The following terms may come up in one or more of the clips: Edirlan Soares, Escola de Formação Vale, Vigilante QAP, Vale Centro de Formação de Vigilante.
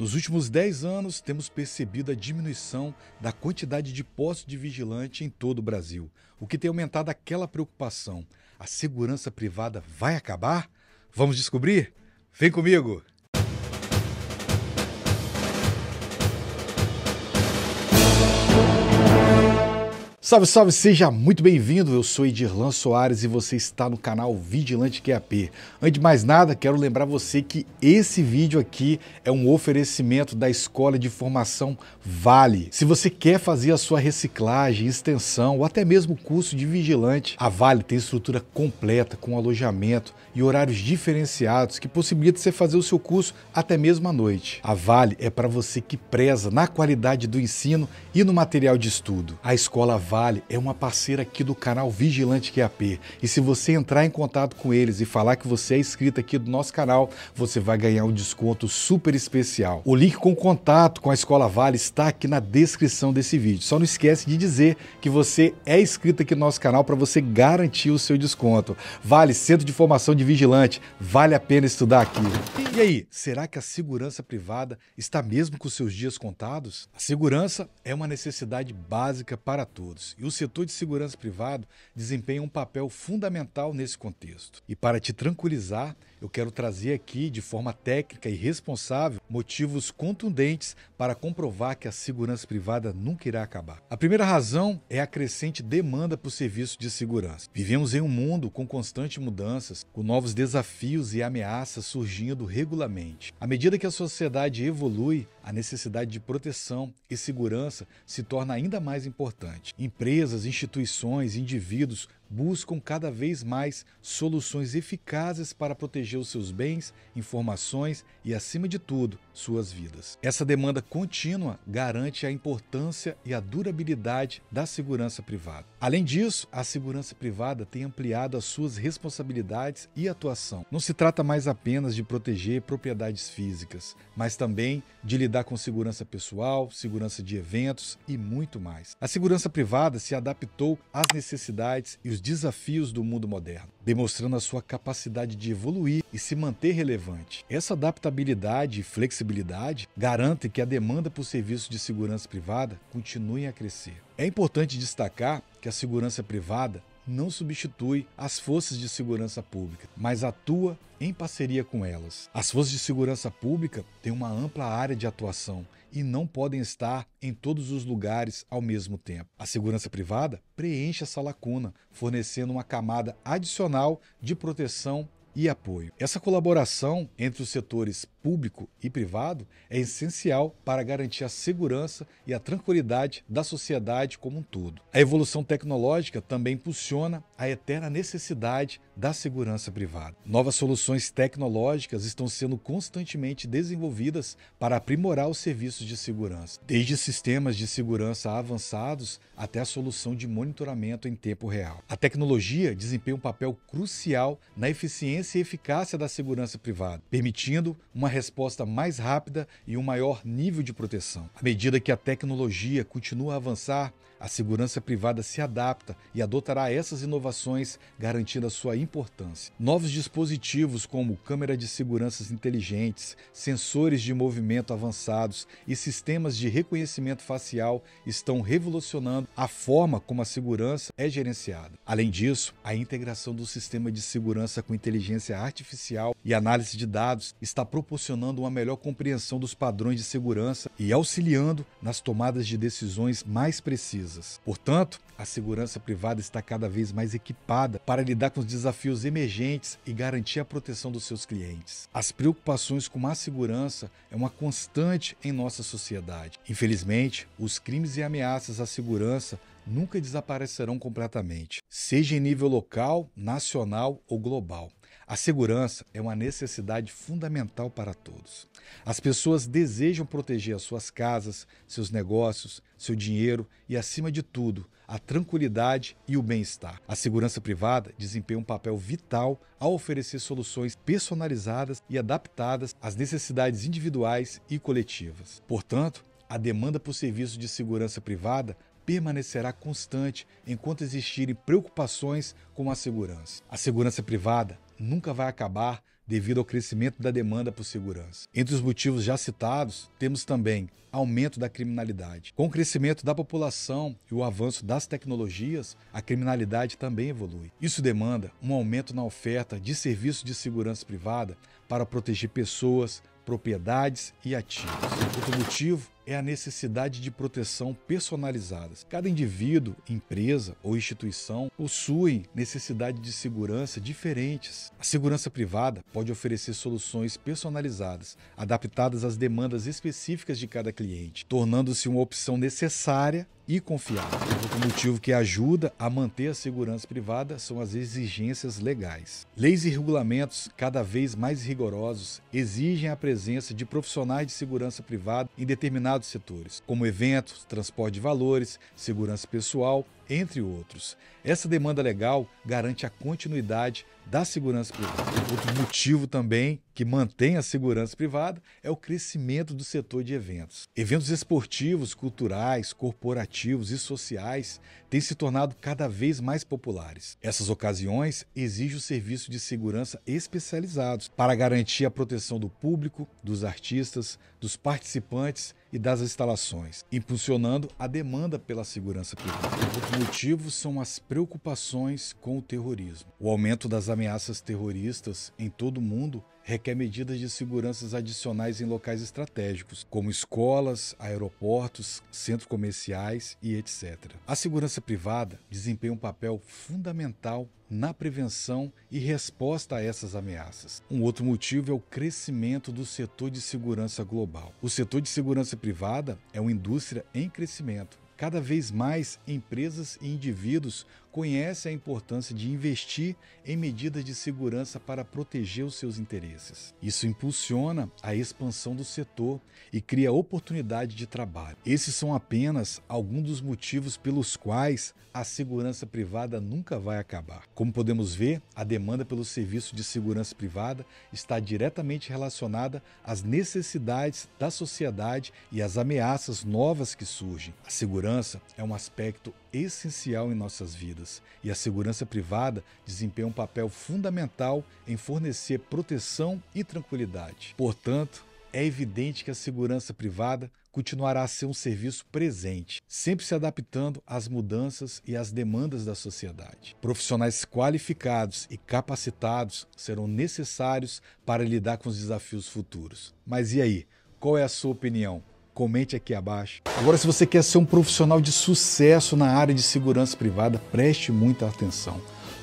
Nos últimos 10 anos, temos percebido a diminuição da quantidade de postos de vigilante em todo o Brasil, o que tem aumentado aquela preocupação. A segurança privada vai acabar? Vamos descobrir? Vem comigo! Salve, salve! Seja muito bem-vindo! Eu sou Edirlan Soares e você está no canal Vigilante QAP. Antes de mais nada, quero lembrar você que esse vídeo aqui é um oferecimento da Escola de Formação Vale. Se você quer fazer a sua reciclagem, extensão ou até mesmo curso de vigilante, a Vale tem estrutura completa com alojamento e horários diferenciados que possibilita você fazer o seu curso até mesmo à noite. A Vale é para você que preza na qualidade do ensino e no material de estudo. A Escola Vale é uma parceira aqui do canal Vigilante QAP, e se você entrar em contato com eles e falar que você é inscrito aqui do nosso canal, você vai ganhar um desconto super especial. O link com o contato com a Escola Vale está aqui na descrição desse vídeo. Só não esquece de dizer que você é inscrito aqui no nosso canal para você garantir o seu desconto. Vale Centro de Formação de Vigilante, vale a pena estudar aqui. E aí, será que a segurança privada está mesmo com seus dias contados? A segurança é uma necessidade básica para todos, e o setor de segurança privado desempenha um papel fundamental nesse contexto. E para te tranquilizar, eu quero trazer aqui, de forma técnica e responsável, motivos contundentes para comprovar que a segurança privada nunca irá acabar. A primeira razão é a crescente demanda por serviços de segurança. Vivemos em um mundo com constantes mudanças, com novos desafios e ameaças surgindo regularmente. À medida que a sociedade evolui, a necessidade de proteção e segurança se torna ainda mais importante. Empresas, instituições, indivíduos buscam cada vez mais soluções eficazes para proteger os seus bens, informações e, acima de tudo, suas vidas. Essa demanda contínua garante a importância e a durabilidade da segurança privada. Além disso, a segurança privada tem ampliado as suas responsabilidades e atuação. Não se trata mais apenas de proteger propriedades físicas, mas também de lidar com segurança pessoal, segurança de eventos e muito mais. A segurança privada se adaptou às necessidades e os desafios do mundo moderno, demonstrando a sua capacidade de evoluir e se manter relevante. Essa adaptabilidade e flexibilidade garante que a demanda por serviços de segurança privada continue a crescer. É importante destacar que a segurança privada não substitui as forças de segurança pública, mas atua em parceria com elas. As forças de segurança pública têm uma ampla área de atuação e não podem estar em todos os lugares ao mesmo tempo. A segurança privada preenche essa lacuna, fornecendo uma camada adicional de proteção e apoio. Essa colaboração entre os setores público e privado é essencial para garantir a segurança e a tranquilidade da sociedade como um todo. A evolução tecnológica também impulsiona a eterna necessidade da segurança privada. Novas soluções tecnológicas estão sendo constantemente desenvolvidas para aprimorar os serviços de segurança, desde sistemas de segurança avançados até a solução de monitoramento em tempo real. A tecnologia desempenha um papel crucial na eficiência e eficácia da segurança privada, permitindo uma resposta mais rápida e um maior nível de proteção. À medida que a tecnologia continua a avançar, a segurança privada se adapta e adotará essas inovações, garantindo a sua importância. Novos dispositivos como câmeras de segurança inteligentes, sensores de movimento avançados e sistemas de reconhecimento facial estão revolucionando a forma como a segurança é gerenciada. Além disso, a integração do sistema de segurança com inteligência artificial e análise de dados está proporcionando uma melhor compreensão dos padrões de segurança e auxiliando nas tomadas de decisões mais precisas. Portanto, a segurança privada está cada vez mais equipada para lidar com os desafios emergentes e garantir a proteção dos seus clientes. As preocupações com a segurança é uma constante em nossa sociedade. Infelizmente, os crimes e ameaças à segurança nunca desaparecerão completamente, seja em nível local, nacional ou global. A segurança é uma necessidade fundamental para todos. As pessoas desejam proteger as suas casas, seus negócios, seu dinheiro e, acima de tudo, a tranquilidade e o bem-estar. A segurança privada desempenha um papel vital ao oferecer soluções personalizadas e adaptadas às necessidades individuais e coletivas. Portanto, a demanda por serviços de segurança privada permanecerá constante enquanto existirem preocupações com a segurança. A segurança privada nunca vai acabar, devido ao crescimento da demanda por segurança. Entre os motivos já citados, temos também aumento da criminalidade. Com o crescimento da população e o avanço das tecnologias, a criminalidade também evolui. Isso demanda um aumento na oferta de serviços de segurança privada para proteger pessoas, propriedades e ativos. Outro motivo é a necessidade de proteção personalizadas. Cada indivíduo, empresa ou instituição possuem necessidades de segurança diferentes. A segurança privada pode oferecer soluções personalizadas, adaptadas às demandas específicas de cada cliente, tornando-se uma opção necessária e confiável. Outro motivo que ajuda a manter a segurança privada são as exigências legais. Leis e regulamentos cada vez mais rigorosos exigem a presença de profissionais de segurança privada em determinados setores, como eventos, transporte de valores, segurança pessoal, entre outros. Essa demanda legal garante a continuidade da segurança privada. Outro motivo também que mantém a segurança privada é o crescimento do setor de eventos. Eventos esportivos, culturais, corporativos e sociais têm se tornado cada vez mais populares. Essas ocasiões exigem o serviço de segurança especializados para garantir a proteção do público, dos artistas, dos participantes e das instalações, impulsionando a demanda pela segurança privada. Outro motivo são as preocupações com o terrorismo. O aumento das ameaças terroristas em todo o mundo requer medidas de segurança adicionais em locais estratégicos, como escolas, aeroportos, centros comerciais e etc. A segurança privada desempenha um papel fundamental na prevenção e resposta a essas ameaças. Um outro motivo é o crescimento do setor de segurança global. O setor de segurança privada é uma indústria em crescimento. Cada vez mais empresas e indivíduos conhecem a importância de investir em medidas de segurança para proteger os seus interesses. Isso impulsiona a expansão do setor e cria oportunidade de trabalho. Esses são apenas alguns dos motivos pelos quais a segurança privada nunca vai acabar. Como podemos ver, a demanda pelo serviço de segurança privada está diretamente relacionada às necessidades da sociedade e às ameaças novas que surgem. A segurança é um aspecto essencial em nossas vidas e a segurança privada desempenha um papel fundamental em fornecer proteção e tranquilidade. Portanto, é evidente que a segurança privada continuará a ser um serviço presente, sempre se adaptando às mudanças e às demandas da sociedade. Profissionais qualificados e capacitados serão necessários para lidar com os desafios futuros. Mas e aí, qual é a sua opinião? Comente aqui abaixo. Agora, se você quer ser um profissional de sucesso na área de segurança privada, preste muita atenção.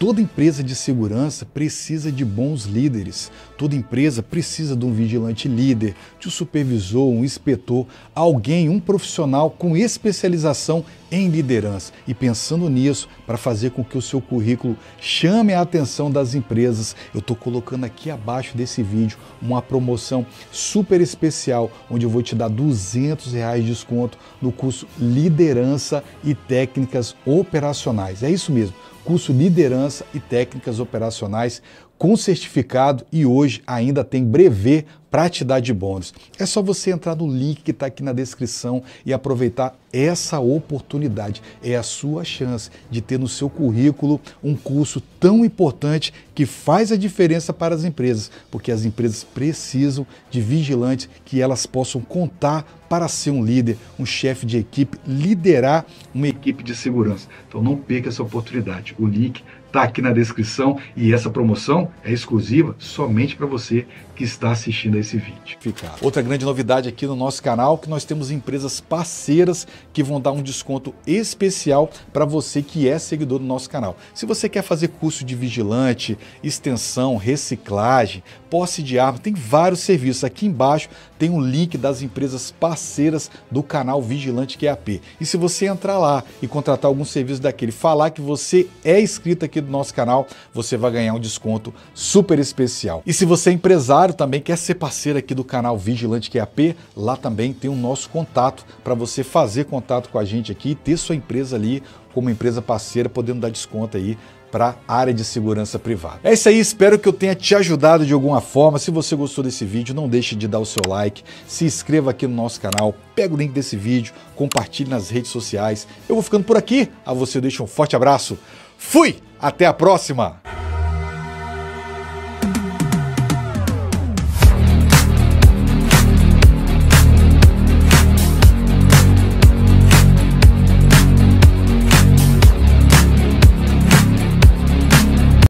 Toda empresa de segurança precisa de bons líderes. Toda empresa precisa de um vigilante líder, de um supervisor, um inspetor, alguém, um profissional com especialização em liderança. E pensando nisso, para fazer com que o seu currículo chame a atenção das empresas, eu estou colocando aqui abaixo desse vídeo uma promoção super especial, onde eu vou te dar R$200 de desconto no curso Liderança e Técnicas Operacionais. É isso mesmo. Curso Liderança e Técnicas Operacionais com certificado e hoje ainda tem brevê para te dar de bônus. É só você entrar no link que está aqui na descrição e aproveitar essa oportunidade. É a sua chance de ter no seu currículo um curso tão importante que faz a diferença para as empresas, porque as empresas precisam de vigilantes que elas possam contar para ser um líder, um chefe de equipe, liderar uma equipe de segurança. Então não perca essa oportunidade. O link está aqui na descrição e essa promoção é exclusiva somente para você que está assistindo a esse vídeo. Outra grande novidade aqui no nosso canal é que nós temos empresas parceiras que vão dar um desconto especial para você que é seguidor do nosso canal. Se você quer fazer curso de vigilante, extensão, reciclagem, posse de arma, tem vários serviços. Aqui embaixo tem um link das empresas parceiras do canal Vigilante QAP. E se você entrar lá e contratar algum serviço daquele, falar que você é inscrito aqui do nosso canal, você vai ganhar um desconto super especial. E se você é empresário também, quer ser parceiro aqui do canal Vigilante QAP, lá também tem o nosso contato para você fazer contato com a gente aqui e ter sua empresa ali como empresa parceira, podendo dar desconto aí para a área de segurança privada. É isso aí, espero que eu tenha te ajudado de alguma forma. Se você gostou desse vídeo, não deixe de dar o seu like, se inscreva aqui no nosso canal, pega o link desse vídeo, compartilhe nas redes sociais. Eu vou ficando por aqui, a você eu deixo um forte abraço, fui! Até a próxima!